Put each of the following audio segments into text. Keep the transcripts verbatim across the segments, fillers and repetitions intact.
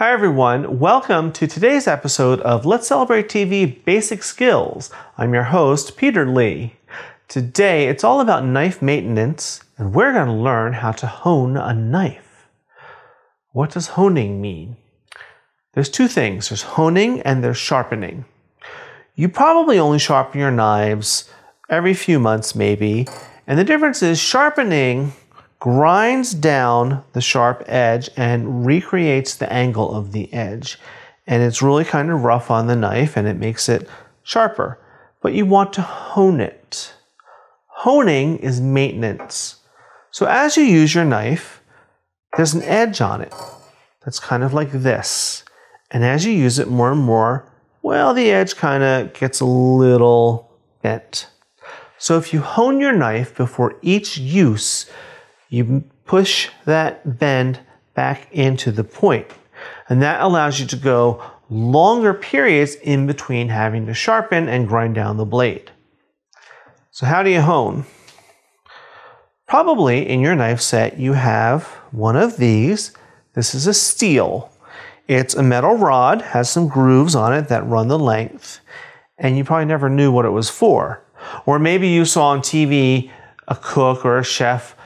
Hi everyone, welcome to today's episode of Let's Celebrate T V Basic Skills. I'm your host, Peter Lee. Today, it's all about knife maintenance, and we're going to learn how to hone a knife. What does honing mean? There's two things. There's honing and there's sharpening. You probably only sharpen your knives every few months maybe, and the difference is sharpening grinds down the sharp edge and recreates the angle of the edge. And it's really kind of rough on the knife and it makes it sharper. But you want to hone it. Honing is maintenance. So as you use your knife, there's an edge on it that's kind of like this. And as you use it more and more, well, the edge kind of gets a little bent. So if you hone your knife before each use, you push that bend back into the point. And that allows you to go longer periods in between having to sharpen and grind down the blade. So how do you hone? Probably in your knife set you have one of these. This is a steel. It's a metal rod, has some grooves on it that run the length, and you probably never knew what it was for. Or maybe you saw on T V a cook or a chef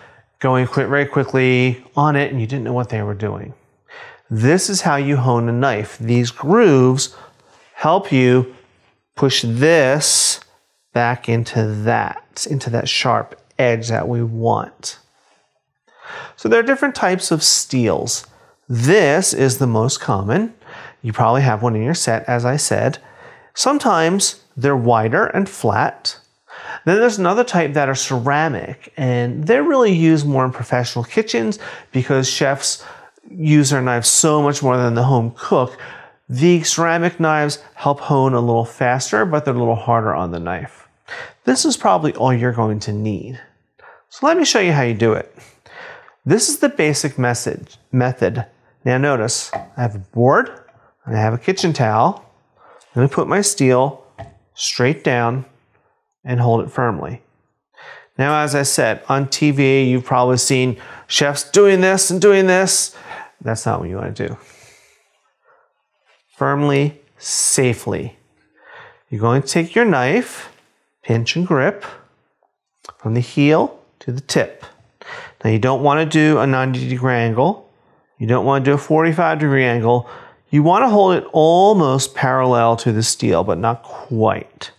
going quick, very quickly on it, and you didn't know what they were doing. This is how you hone a knife. These grooves help you push this back into that, into that sharp edge that we want. So there are different types of steels. This is the most common. You probably have one in your set, as I said. Sometimes they're wider and flat. Then there's another type that are ceramic, and they're really used more in professional kitchens because chefs use their knives so much more than the home cook. The ceramic knives help hone a little faster, but they're a little harder on the knife. This is probably all you're going to need. So let me show you how you do it. This is the basic message, method. Now notice, I have a board, and I have a kitchen towel. I'm going to put my steel straight down and hold it firmly. Now, as I said, on T V, you've probably seen chefs doing this and doing this. That's not what you want to do. Firmly, safely. You're going to take your knife, pinch and grip from the heel to the tip. Now, you don't want to do a ninety degree angle. You don't want to do a forty-five degree angle. You want to hold it almost parallel to the steel, but not quite.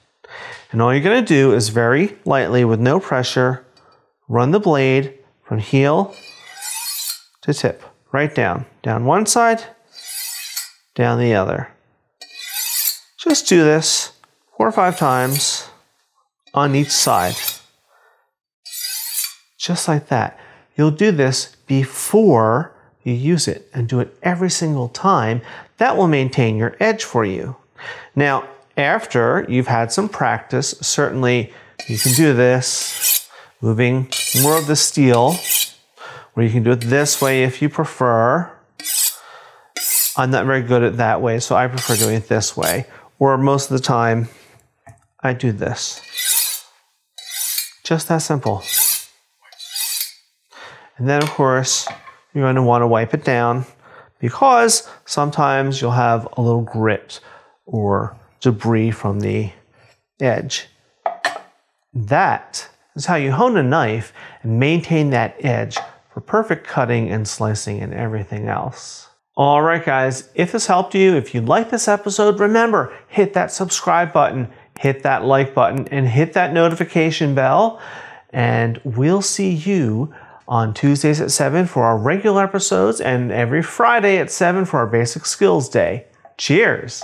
And all you're going to do is very lightly, with no pressure, run the blade from heel to tip, right down. Down one side, down the other. Just do this four or five times on each side. Just like that. You'll do this before you use it and do it every single time. That will maintain your edge for you. Now, after you've had some practice, certainly you can do this, moving more of the steel, or you can do it this way if you prefer. I'm not very good at that way, so I prefer doing it this way. Or most of the time, I do this. Just that simple. And then, of course, you're going to want to wipe it down because sometimes you'll have a little grit or debris from the edge. That is how you hone a knife and maintain that edge for perfect cutting and slicing and everything else. All right, guys, if this helped you, if you liked this episode, remember, hit that subscribe button, hit that like button, and hit that notification bell. And we'll see you on Tuesdays at seven for our regular episodes and every Friday at seven for our Basic Skills Day. Cheers!